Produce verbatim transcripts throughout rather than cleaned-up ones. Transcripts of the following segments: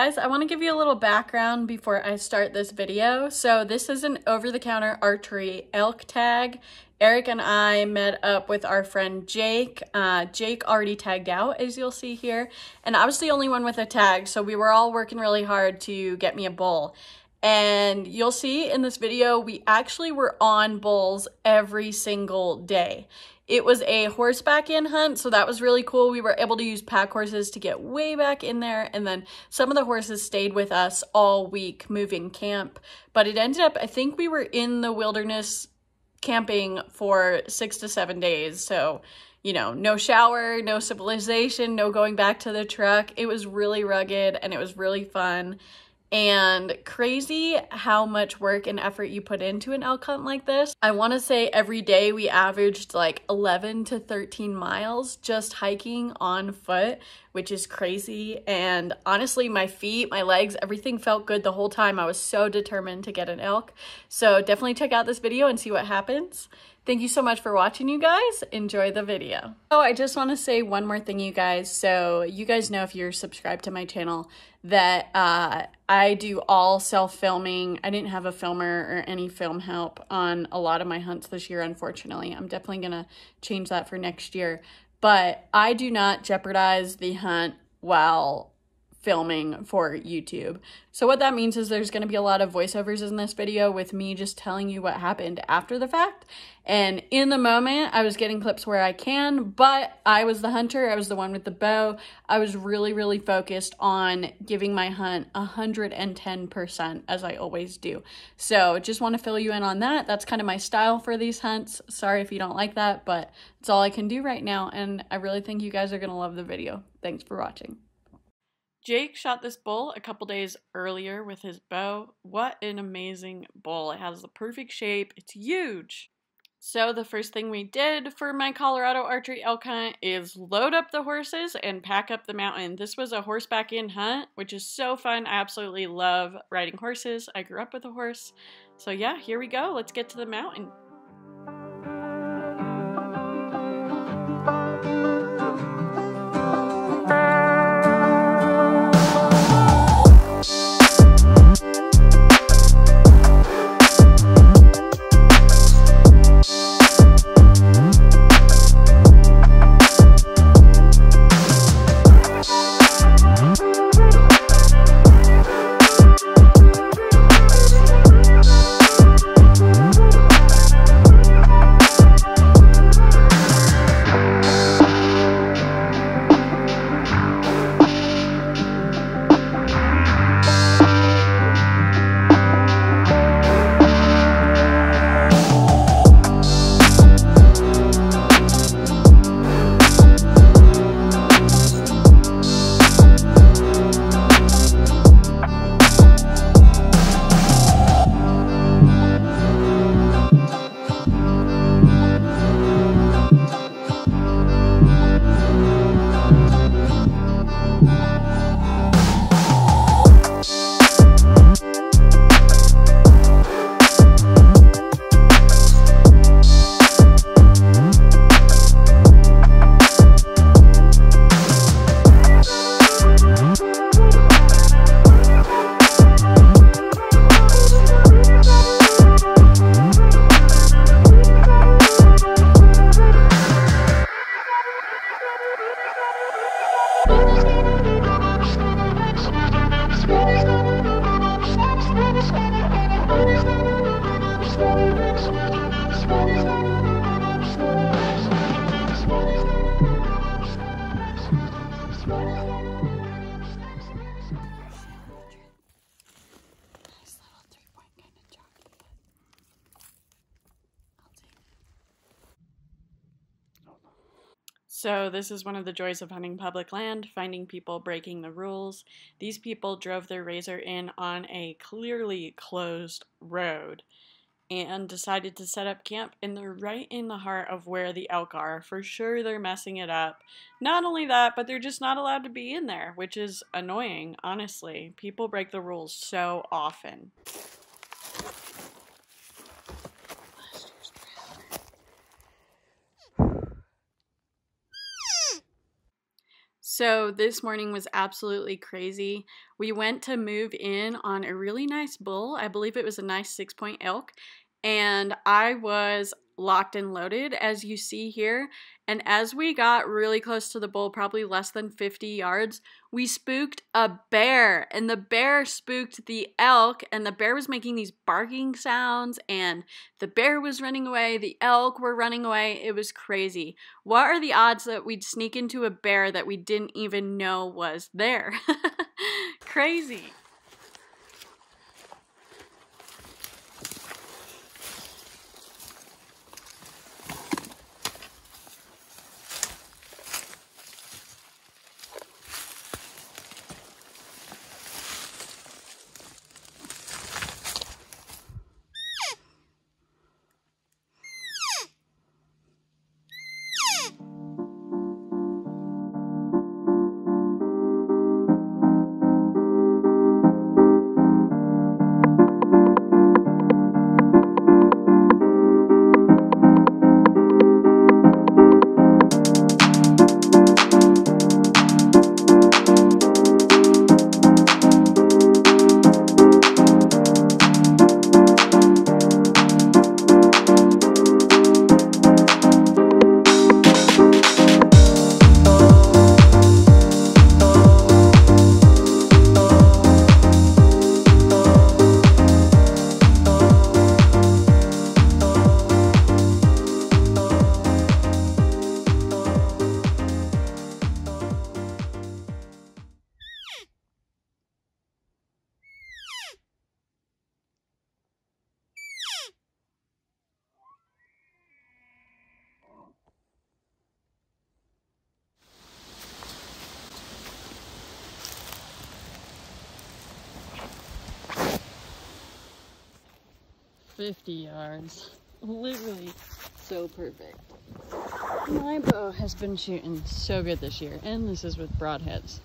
guys, I want to give you a little background before I start this video. So this is an over-the-counter archery elk tag. Eric and I met up with our friend Jake. Uh, Jake already tagged out, as you'll see here, and I was the only one with a tag, so we were all working really hard to get me a bull. And you'll see in this video, we actually were on bulls every single day. It was a horseback in hunt, so that was really cool. We were able to use pack horses to get way back in there, and then some of the horses stayed with us all week moving camp. But it ended up, I think we were in the wilderness camping for six to seven days. So, you know, no shower, no civilization, no going back to the truck. It was really rugged and it was really fun. And crazy how much work and effort you put into an elk hunt like this. I want to say every day we averaged like eleven to thirteen miles just hiking on foot, which is crazy. And honestly, my feet, my legs, everything felt good the whole time. I was so determined to get an elk. So definitely check out this video and see what happens. Thank you so much for watching, you guys. Enjoy the video. Oh, I just want to say one more thing, you guys. So you guys know, if you're subscribed to my channel, that uh, I do all self-filming. I didn't have a filmer or any film help on a lot of my hunts this year, unfortunately. I'm definitely going to change that for next year. But I do not jeopardize the hunt while filming for YouTube. So what that means is there's going to be a lot of voiceovers in this video with me just telling you what happened after the fact. And in the moment, I was getting clips where I can, but I was the hunter. I was the one with the bow. I was really, really focused on giving my hunt one hundred ten percent, as I always do. So just want to fill you in on that. That's kind of my style for these hunts. Sorry if you don't like that, but it's all I can do right now. And I really think you guys are going to love the video. Thanks for watching. Jake shot this bull a couple days earlier with his bow. What an amazing bull. It has the perfect shape. It's huge. So the first thing we did for my Colorado archery elk hunt is load up the horses and pack up the mountain. This was a horseback in hunt, which is so fun. I absolutely love riding horses. I grew up with a horse. So yeah, here we go. Let's get to the mountain. So this is one of the joys of hunting public land, finding people breaking the rules. These people drove their razor in on a clearly closed road and decided to set up camp, and they're right in the heart of where the elk are. For sure they're messing it up. Not only that, but they're just not allowed to be in there, which is annoying, honestly. People break the rules so often. So this morning was absolutely crazy. We went to move in on a really nice bull. I believe it was a nice six-point elk. And I was locked and loaded, as you see here. And as we got really close to the bull, probably less than fifty yards, we spooked a bear. And the bear spooked the elk. And the bear was making these barking sounds. And the bear was running away. The elk were running away. It was crazy. What are the odds that we'd sneak into a bear that we didn't even know was there? Crazy. fifty yards, literally so perfect. My bow has been shooting so good this year, and this is with broadheads.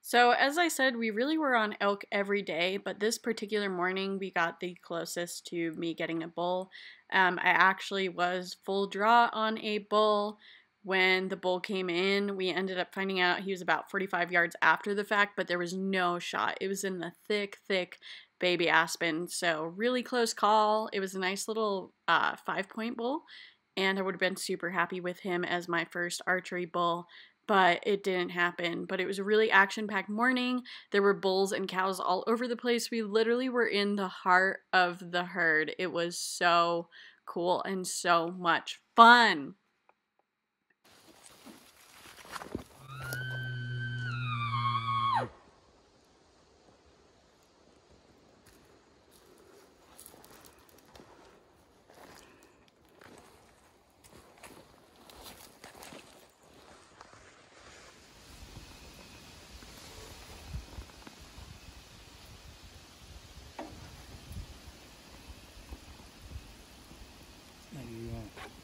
So as I said, we really were on elk every day, but this particular morning we got the closest to me getting a bull. Um, I actually was full draw on a bull. When the bull came in, we ended up finding out he was about forty-five yards after the fact, but there was no shot. It was in the thick, thick baby aspen, so really close call. It was a nice little uh, five-point bull, and I would have been super happy with him as my first archery bull, but it didn't happen. But it was a really action-packed morning. There were bulls and cows all over the place. We literally were in the heart of the herd. It was so cool and so much fun.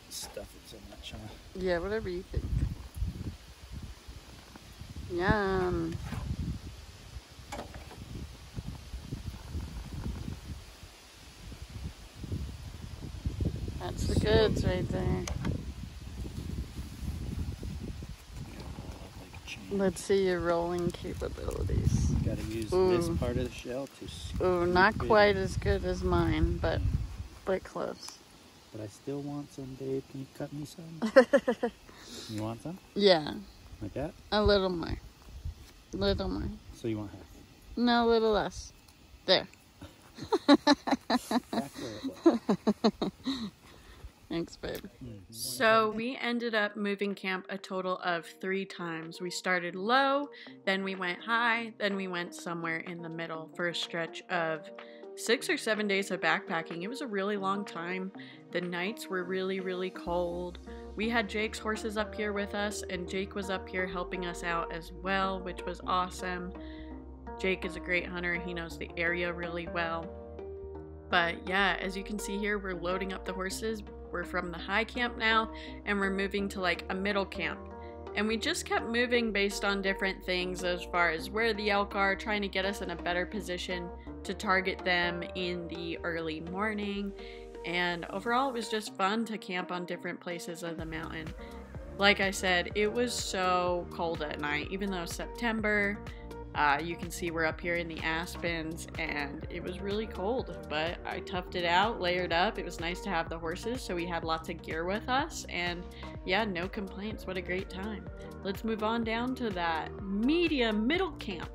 Stuff it so much, huh? Yeah, whatever you think. Yum. That's the so goods right there. Let's see your rolling capabilities. Gotta use Ooh. This part of the shell to Oh, not quite it. As good as mine, but but close. But I still want some, babe. Can you cut me some? You want some? Yeah. Like that? A little more. Little more. So you want half? No, a little less. There. Thanks, babe. So we ended up moving camp a total of three times. We started low, then we went high, then we went somewhere in the middle for a stretch of six or seven days of backpacking. It was a really long time. The nights were really, really cold. We had Jake's horses up here with us, and Jake was up here helping us out as well, which was awesome. Jake is a great hunter. He knows the area really well. But yeah, as you can see here, we're loading up the horses. We're from the high camp now, and we're moving to like a middle camp. And we just kept moving based on different things as far as where the elk are, trying to get us in a better position to target them in the early morning. And overall, it was just fun to camp on different places of the mountain. Like I said, it was so cold at night, even though it's September. Uh, you can see we're up here in the aspens and it was really cold, but I toughed it out, layered up. It was nice to have the horses, so we had lots of gear with us, and yeah, no complaints. What a great time. Let's move on down to that medium middle camp.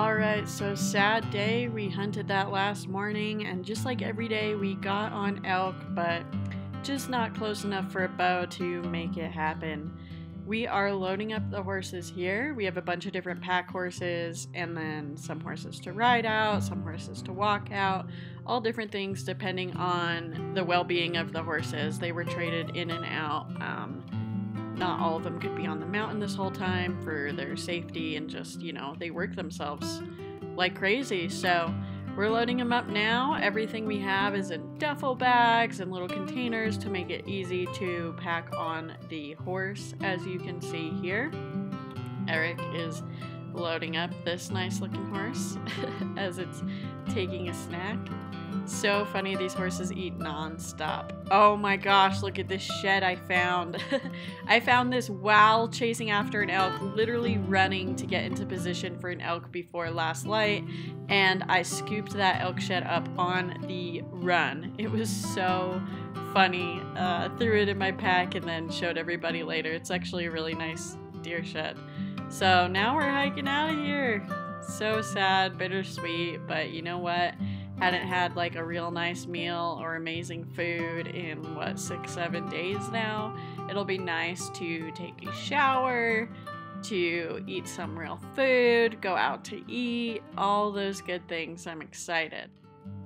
Alright, so sad day. We hunted that last morning, and just like every day we got on elk, but just not close enough for a bow to make it happen. We are loading up the horses here. We have a bunch of different pack horses, and then some horses to ride out, some horses to walk out, all different things depending on the well-being of the horses. They were traded in and out. Um, not all of them could be on the mountain this whole time for their safety, and just, you know, they work themselves like crazy. So we're loading them up now. Everything we have is in duffel bags and little containers to make it easy to pack on the horse, as you can see here. Eric is loading up this nice looking horse as it's taking a snack. So funny, these horses eat nonstop. Oh my gosh, look at this shed I found. I found this while chasing after an elk, literally running to get into position for an elk before last light, and I scooped that elk shed up on the run. It was so funny. Uh, threw it in my pack and then showed everybody later. It's actually a really nice deer shed. So now we're hiking out of here. So sad, bittersweet, but you know what? Hadn't had like a real nice meal or amazing food in what, six, seven days now. It'll be nice to take a shower, to eat some real food, go out to eat, all those good things. I'm excited.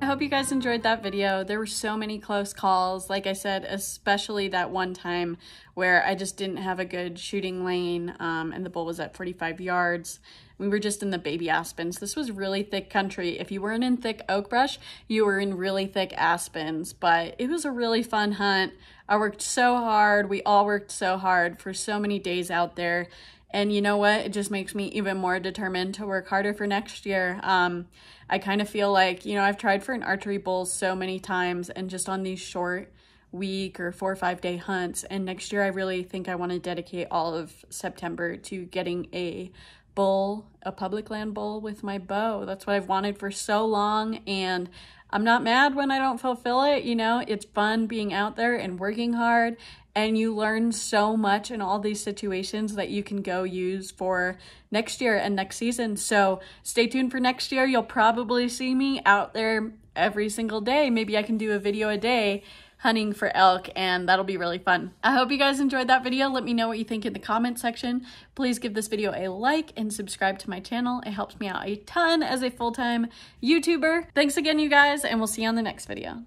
I hope you guys enjoyed that video. There were so many close calls, like I said, especially that one time where I just didn't have a good shooting lane, um, and the bull was at forty-five yards. We were just in the baby aspens. This was really thick country. If you weren't in thick oak brush, you were in really thick aspens, but it was a really fun hunt. I worked so hard. We all worked so hard for so many days out there. And you know what? It just makes me even more determined to work harder for next year. Um, I kind of feel like, you know, I've tried for an archery bull so many times, and just on these short week or four or five day hunts. And next year, I really think I want to dedicate all of September to getting a bull, a public land bull with my bow. That's what I've wanted for so long. And I'm not mad when I don't fulfill it. You know, it's fun being out there and working hard. And you learn so much in all these situations that you can go use for next year and next season. So stay tuned for next year. You'll probably see me out there every single day. Maybe I can do a video a day hunting for elk, and that'll be really fun. I hope you guys enjoyed that video. Let me know what you think in the comment section. Please give this video a like and subscribe to my channel. It helps me out a ton as a full-time YouTuber. Thanks again, you guys, and we'll see you on the next video.